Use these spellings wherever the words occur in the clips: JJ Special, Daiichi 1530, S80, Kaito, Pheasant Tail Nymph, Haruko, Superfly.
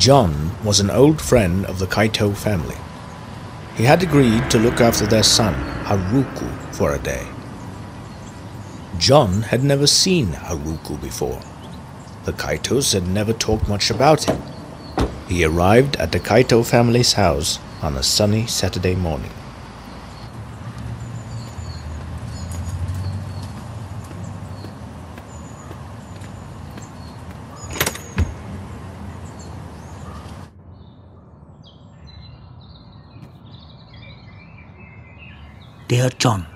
John was an old friend of the Kaito family. He had agreed to look after their son, Haruko, for a day. John had never seen Haruko before. The Kaitos had never talked much about him. He arrived at the Kaito family's house on a sunny Saturday morning. Dear John,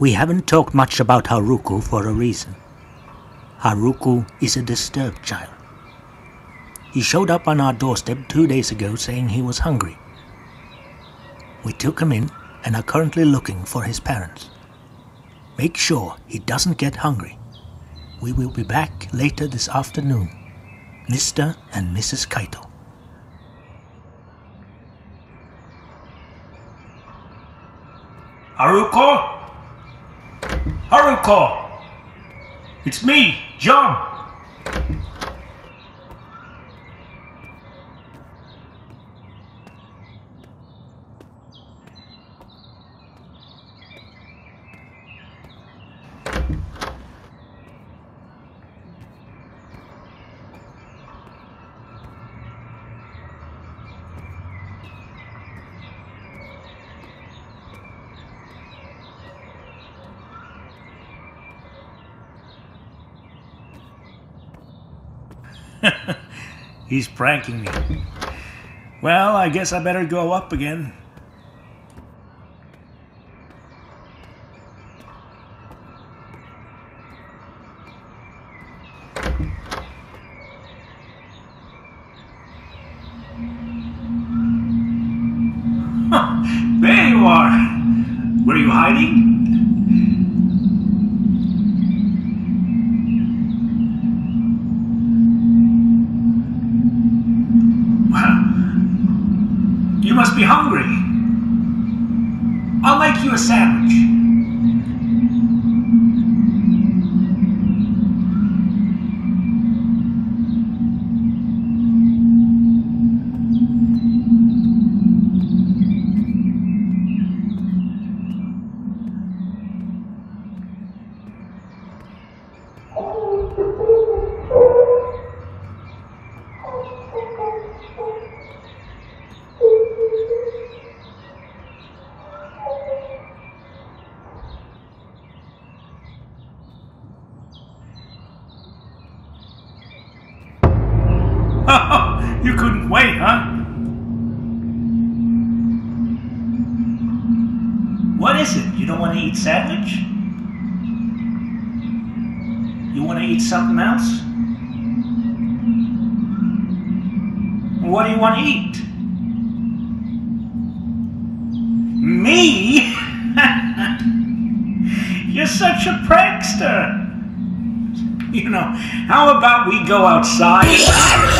we haven't talked much about Haruko for a reason. Haruko is a disturbed child. He showed up on our doorstep 2 days ago saying he was hungry. We took him in and are currently looking for his parents. Make sure he doesn't get hungry. We will be back later this afternoon. Mr. and Mrs. Kaito. Haruko? Haruko! It's me, John! He's pranking me. Well, I guess I better go up again. There you are! Were you hiding? Must be hungry. I'll make you a sandwich. You couldn't wait, huh? What is it? You don't want to eat sandwich? You want to eat something else? What do you want to eat? Me? You're such a prankster! You know, how about we go outside?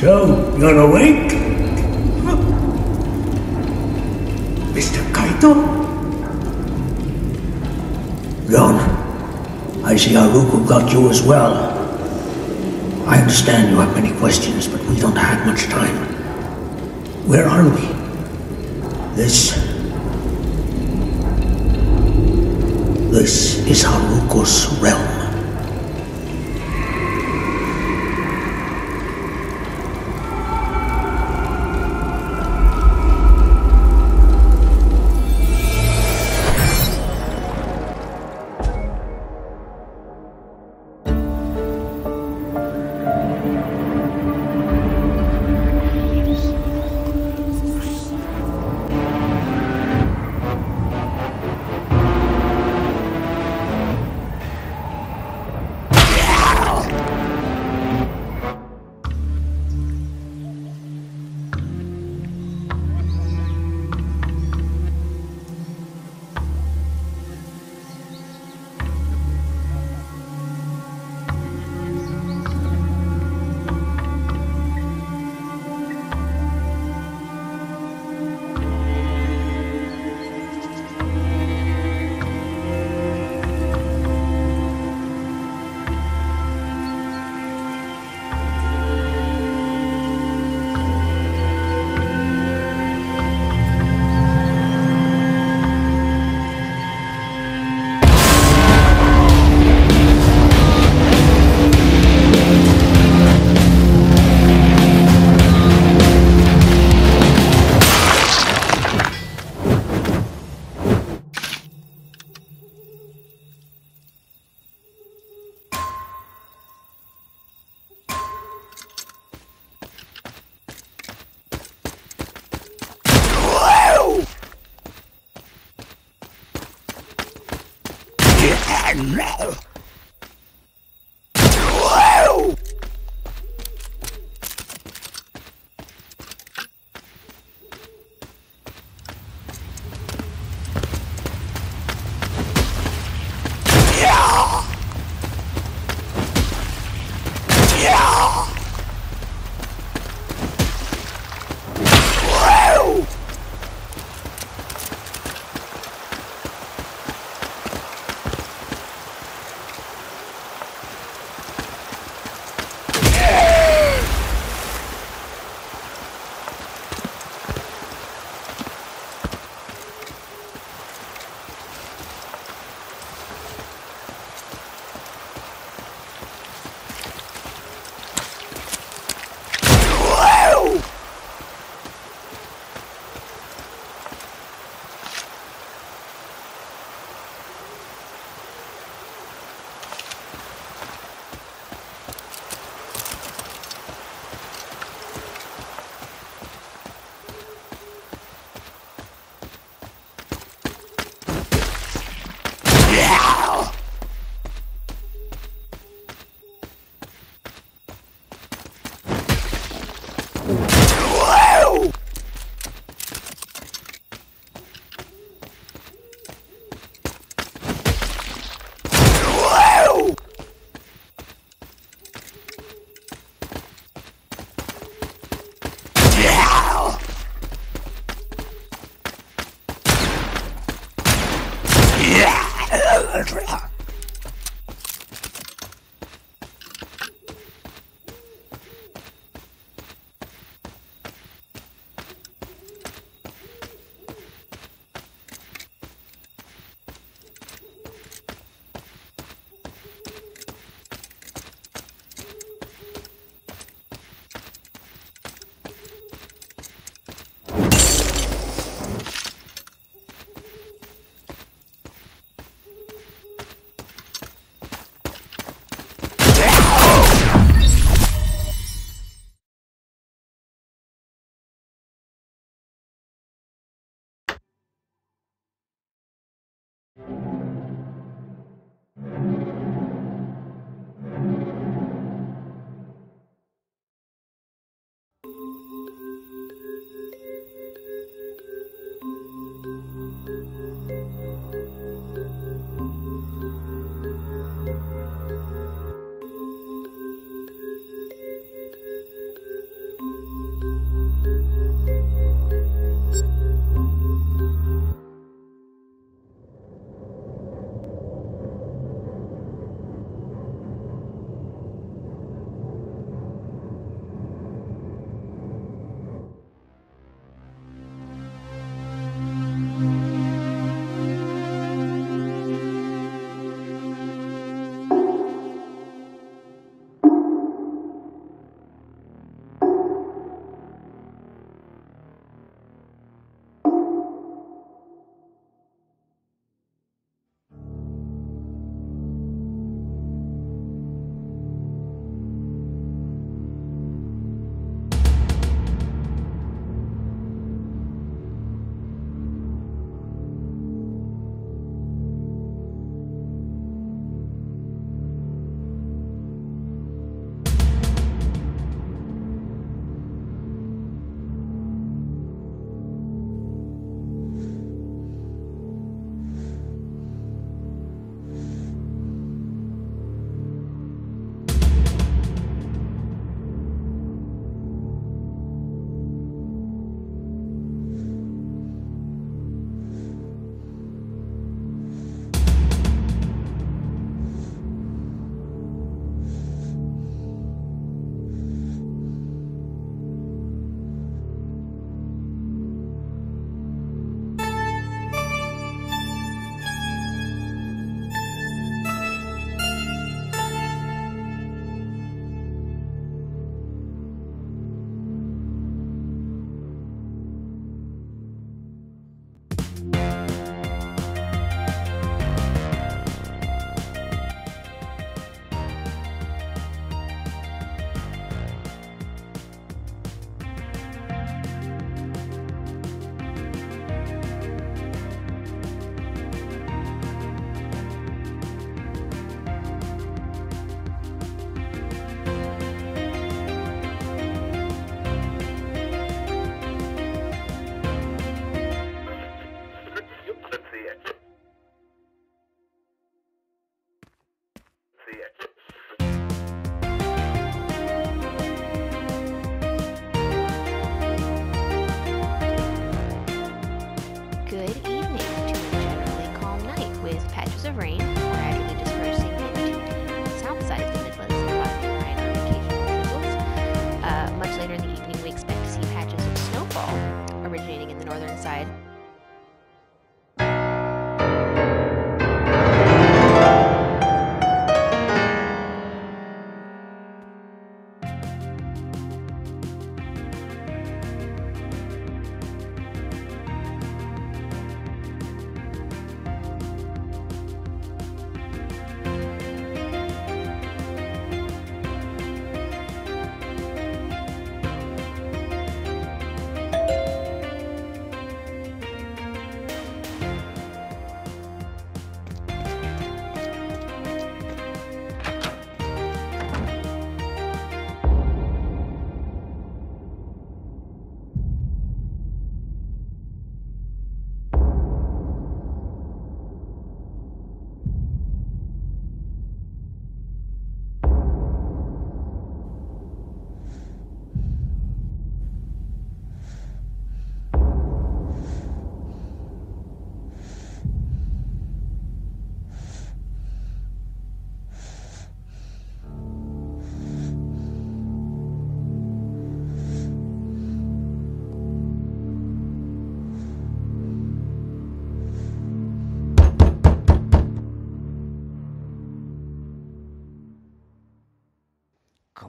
So, you're awake? Mr. Kaito? John, I see Haruko got you as well. I understand you have many questions, but we don't have much time. Where are we? This is Haruko's realm.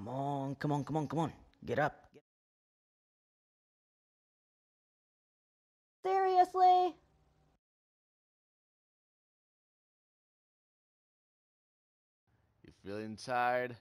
Come on, come on, come on, come on. Get up. Seriously? You feeling tired?